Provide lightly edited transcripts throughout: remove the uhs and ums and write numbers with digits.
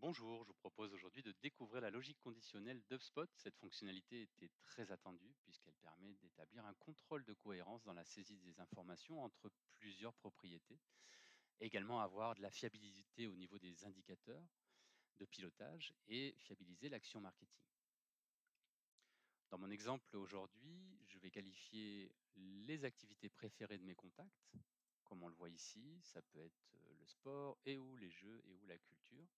Bonjour, je vous propose aujourd'hui de découvrir la logique conditionnelle d'HubSpot. Cette fonctionnalité était très attendue puisqu'elle permet d'établir un contrôle de cohérence dans la saisie des informations entre plusieurs propriétés. Également avoir de la fiabilité au niveau des indicateurs de pilotage et fiabiliser l'action marketing. Dans mon exemple aujourd'hui, je vais qualifier les activités préférées de mes contacts. Comme on le voit ici, ça peut être le sport et ou les jeux et ou la culture.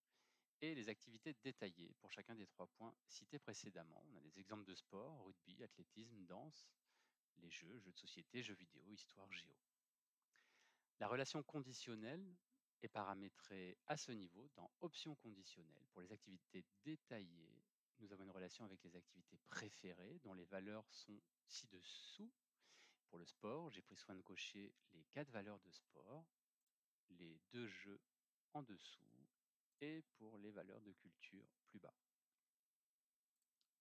Et les activités détaillées pour chacun des trois points cités précédemment. On a des exemples de sport, rugby, athlétisme, danse, les jeux, jeux de société, jeux vidéo, histoire, géo. La relation conditionnelle est paramétrée à ce niveau dans options conditionnelles. Pour les activités détaillées, nous avons une relation avec les activités préférées dont les valeurs sont ci-dessous. Pour le sport, j'ai pris soin de cocher les 4 valeurs de sport, les 2 jeux en dessous, et pour les valeurs de culture plus bas.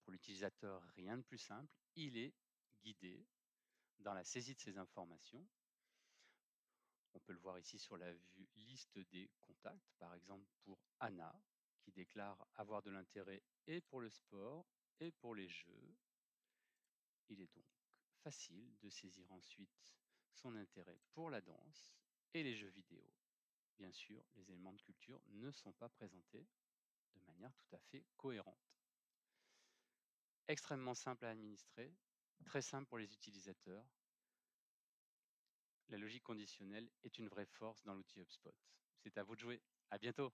Pour l'utilisateur, rien de plus simple, il est guidé dans la saisie de ces informations. On peut le voir ici sur la vue liste des contacts, par exemple pour Anna, qui déclare avoir de l'intérêt et pour le sport et pour les jeux. Il est donc facile de saisir ensuite son intérêt pour la danse et les jeux vidéo. Bien sûr, les éléments de culture ne sont pas présentés de manière tout à fait cohérente. Extrêmement simple à administrer, très simple pour les utilisateurs. La logique conditionnelle est une vraie force dans l'outil HubSpot. C'est à vous de jouer. À bientôt!